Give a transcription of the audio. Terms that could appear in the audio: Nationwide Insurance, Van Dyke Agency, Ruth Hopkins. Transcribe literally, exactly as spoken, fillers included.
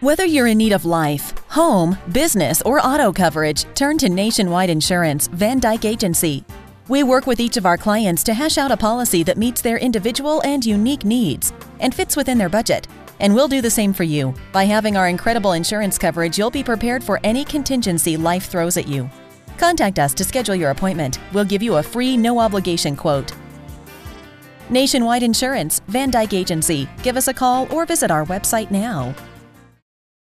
Whether you're in need of life, home, business, or auto coverage, turn to Nationwide Insurance, Van Dyke Agency. We work with each of our clients to hash out a policy that meets their individual and unique needs and fits within their budget. And we'll do the same for you. By having our incredible insurance coverage, you'll be prepared for any contingency life throws at you. Contact us to schedule your appointment. We'll give you a free, no-obligation quote. Nationwide Insurance, Van Dyke Agency. Give us a call or visit our website now.